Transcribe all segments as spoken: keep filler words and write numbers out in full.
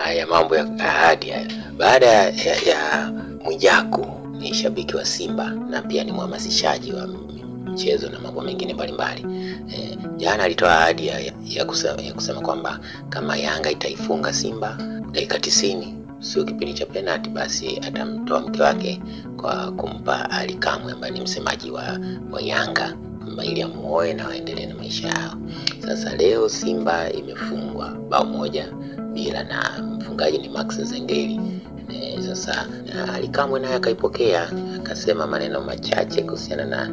haya mambo ya ahadi haya. Baada ya, ya Mwijaku ni shabiki wa Simba na pia ni mhamasishaji wa mchezo na mambo mengine mbalimbali. E, jana alitoa ahadi ya, ya kusema, ya kusema kwamba kama Yanga itaifunga Simba dakika tisini, sio kipindi cha penalti, basi atamtoa mke wake kwa kumpa Alikamwe ambaye ni msemaji wa, wa Yanga, ambaye ili amuoe na waendelee na maisha yao. Sasa leo Simba imefungwa bao moja bila na mfungaji ni Max Zengeli. E, sasa na Alikamwe naye akaipokea, akasema maneno machache kuhusiana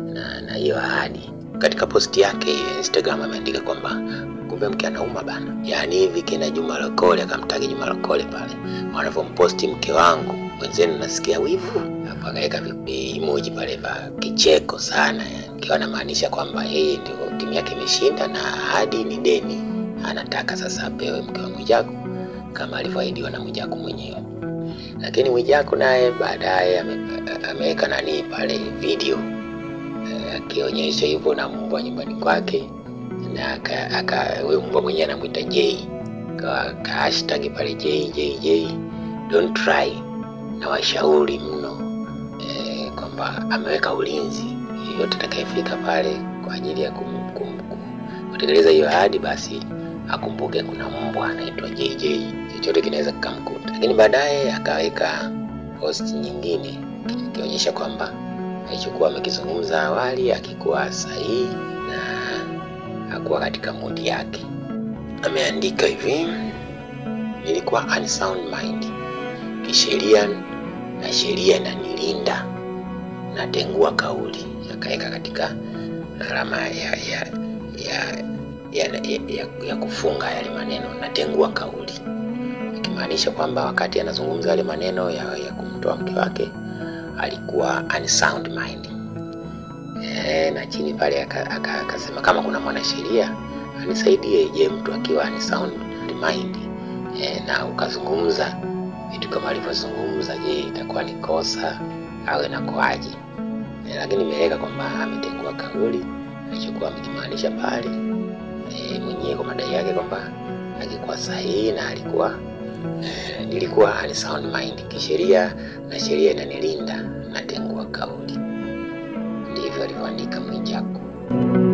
na hiyo ahadi. Katika posti yake Instagram ameandika kwamba kumbe mke anauma bana. Yaani hivi kina Juma Lokole, akamtagi Juma Lokole pale, wanavomposti mke wangu wenzenu nasikia wivu. Hapo akaweka emoji pale ba kicheko sana, akiwa anamaanisha kwamba yeye ndio timu yake imeshinda na ahadi ni deni. Anataka sasa apewe mke wa Mwijaku kama alivyoahidiwa na Mwijaku mwenyewe. Lakini Mwijaku naye baadaye ameweka nani pale video akionyesha hivyo na mbwa nyumbani kwake, na aka, aka huyo mbwa mwenye anamuita J kwa hashtag pale J J J don't try, na washauri mno e, kwamba ameweka ulinzi yote atakayefika pale kwa ajili ya kumkumbuka kutekeleza hiyo ahadi, basi akumbuke kuna mbwa anaitwa J J, chochote kinaweza kumkuta. Lakini baadaye akaweka post nyingine akionyesha kwamba alichokuwa amekizungumza awali akikuwa sahihi na hakuwa katika mudi yake. Ameandika hivi: nilikuwa unsound mind, kisheria na sheria na nilinda, natengua kauli. Akaweka katika alama ya ya ya ya, ya, ya, ya kufunga yale maneno natengua kauli, ikimaanisha kwamba wakati anazungumza yale maneno ya, ya kumtoa mke wake alikuwa unsound mind. E, na chini pale akasema kama kuna mwanasheria anisaidie, je mtu akiwa unsound mind e, na ukazungumza vitu kama alivyozungumza, je itakuwa ni kosa au inakuaje? E, lakini nimeweka kwamba ametengua kauli alichokuwa amekimaanisha pale e, mwenyewe kwa madai yake kwamba alikuwa sahihi na alikuwa e, nilikuwa unsound mind, kisheria na sheria inanilinda, natengua kauli. Ndivyo alivyoandika Mwijaku.